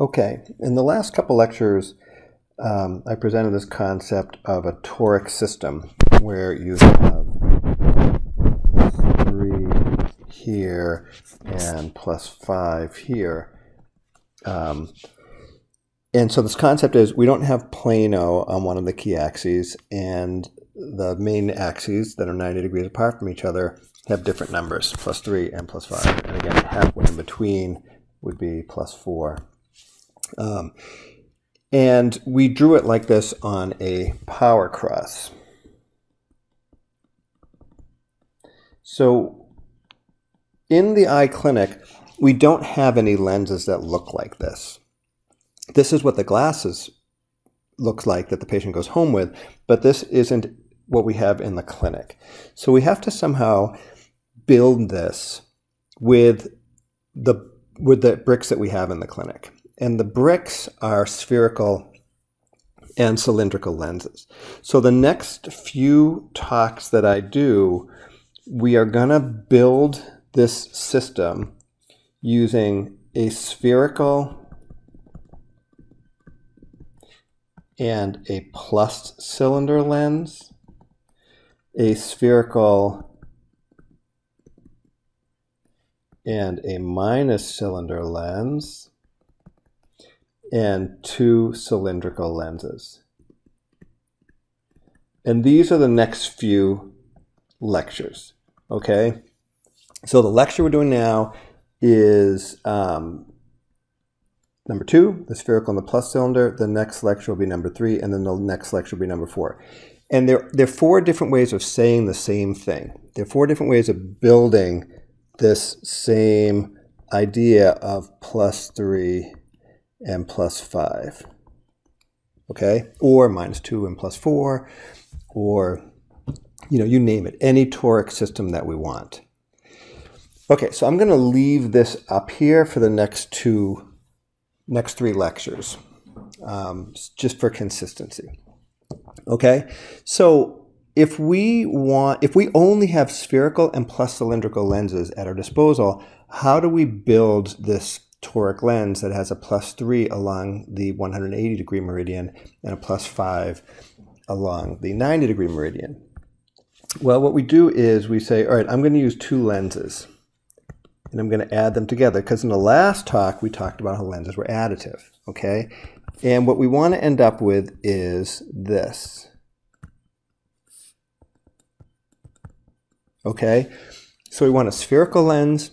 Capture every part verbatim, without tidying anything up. Okay, in the last couple lectures, um, I presented this concept of a toric system where you have three here and plus five here. Um, and so this concept is we don't have plano on one of the key axes, and the main axes that are ninety degrees apart from each other have different numbers, plus three and plus five. And again, halfway in between would be plus four. Um, and we drew it like this on a power cross. So in the eye clinic, we don't have any lenses that look like this. This is what the glasses looks like that the patient goes home with, but this isn't what we have in the clinic. So we have to somehow build this with the, with the bricks that we have in the clinic. And the bricks are spherical and cylindrical lenses. So the next few talks that I do, we are going to build this system using a spherical and a plus cylinder lens, a spherical and a minus cylinder lens, and two cylindrical lenses. And these are the next few lectures, okay? So the lecture we're doing now is um, number two, the spherical and the plus cylinder. The next lecture will be number three, and then the next lecture will be number four. And there, there are four different ways of saying the same thing. There are four different ways of building this same idea of plus three and plus five, okay, or minus two and plus four, or, you know, you name it, any toric system that we want. Okay, so I'm going to leave this up here for the next two, next three lectures, um, just for consistency. Okay, so if we want, if we only have spherical and plus cylindrical lenses at our disposal, how do we build this toric lens that has a plus three along the one hundred eighty degree meridian and a plus five along the ninety degree meridian? Well, what we do is we say, all right, I'm going to use two lenses and I'm going to add them together, because in the last talk we talked about how lenses were additive, okay? And what we want to end up with is this, okay? So we want a spherical lens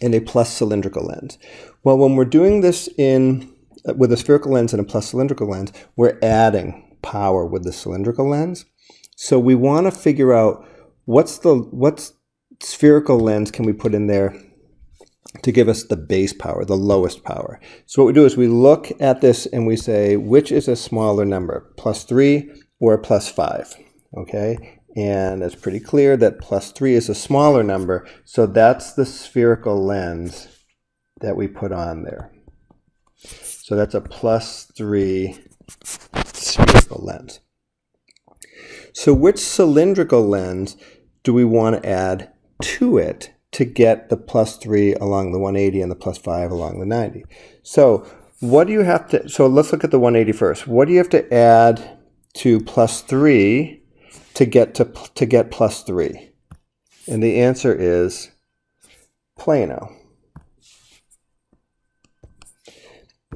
and a plus cylindrical lens. Well, when we're doing this in with a spherical lens and a plus cylindrical lens, we're adding power with the cylindrical lens. So we want to figure out what's the what's spherical lens can we put in there to give us the base power, the lowest power. So what we do is we look at this and we say, which is a smaller number, plus three or plus five, okay? And it's pretty clear that plus three is a smaller number, so that's the spherical lens that we put on there. So that's a plus three spherical lens. So which cylindrical lens do we want to add to it to get the plus three along the one eighty and the plus five along the ninety? So what do you have to, so let's look at the one eighty first. What do you have to add to plus three to get to to get plus three? And the answer is plano.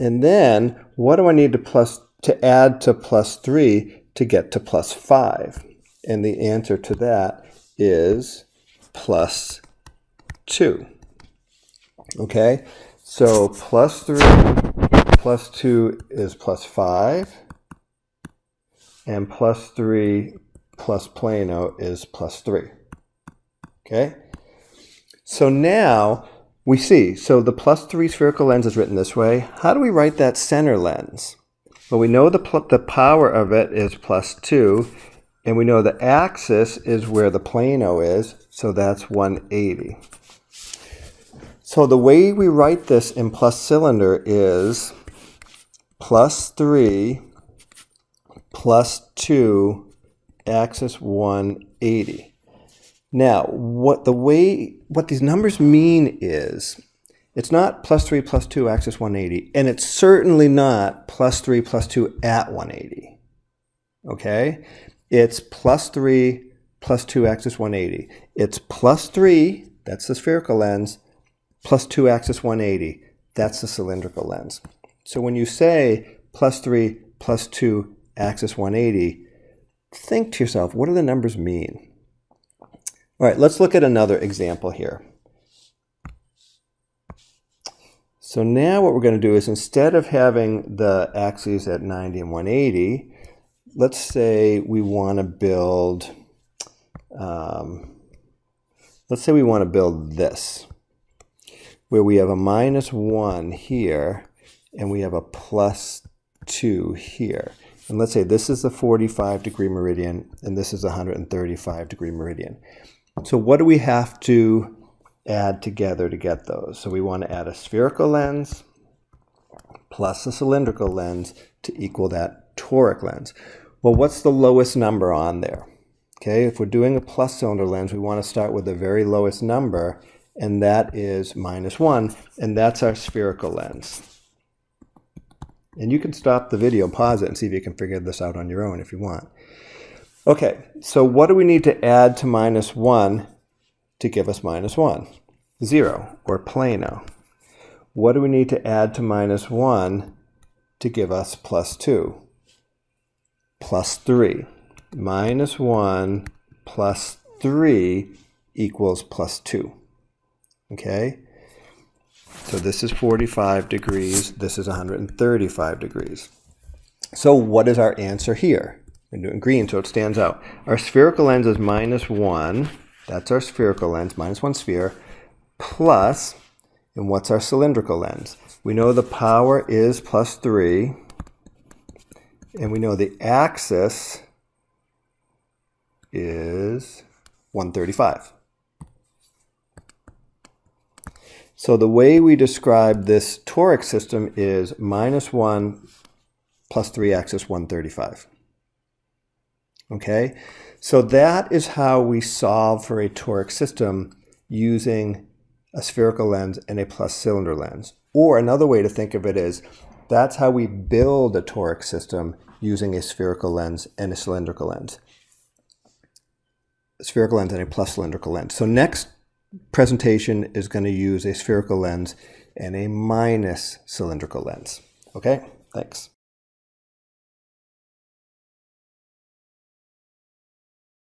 And then what do I need to plus to add to plus three to get to plus five? And the answer to that is plus two. Okay, so plus three plus two is plus five, and plus three plus plano is plus three, okay? So now we see, so the plus three spherical lens is written this way. How do we write that center lens? Well, we know the, the power of it is plus two, and we know the axis is where the plano is, so that's one eighty. So the way we write this in plus cylinder is plus three plus two axis one eighty. Now, what the way what these numbers mean is It's not plus three, plus two, axis one eighty. And it's certainly not plus three, plus two at one eighty. Okay? It's plus three, plus two, axis one eighty. It's plus three, that's the spherical lens, plus two, axis one eighty. That's the cylindrical lens. So when you say plus three, plus two, axis one eighty, think to yourself, what do the numbers mean? All right, let's look at another example here. So now what we're going to do is, instead of having the axes at ninety and one eighty, let's say we want to build, um, let's say we want to build this, where we have a minus one here, and we have a plus two here. And let's say this is the forty-five degree meridian, and this is the one hundred thirty-five degree meridian. So what do we have to add together to get those? So we want to add a spherical lens plus a cylindrical lens to equal that toric lens. Well, what's the lowest number on there? Okay, if we're doing a plus cylinder lens, we want to start with the very lowest number, and that is minus one, and that's our spherical lens. And you can stop the video, pause it, and see if you can figure this out on your own if you want. Okay, so what do we need to add to minus one to give us minus one? Zero, or plano. What do we need to add to minus one to give us plus two? Plus three. Minus one plus three equals plus two. Okay? So this is forty-five degrees, this is one hundred thirty-five degrees. So what is our answer here? I'm doing green so it stands out. Our spherical lens is minus one, that's our spherical lens, minus one sphere, plus, and what's our cylindrical lens? We know the power is plus three, and we know the axis is one thirty-five. So the way we describe this toric system is minus one plus three axis one thirty-five. Okay? So that is how we solve for a toric system using a spherical lens and a plus cylinder lens. Or another way to think of it is, that's how we build a toric system using a spherical lens and a cylindrical lens. A spherical lens and a plus cylindrical lens. So next presentation is going to use a spherical lens and a minus cylindrical lens. Okay, thanks.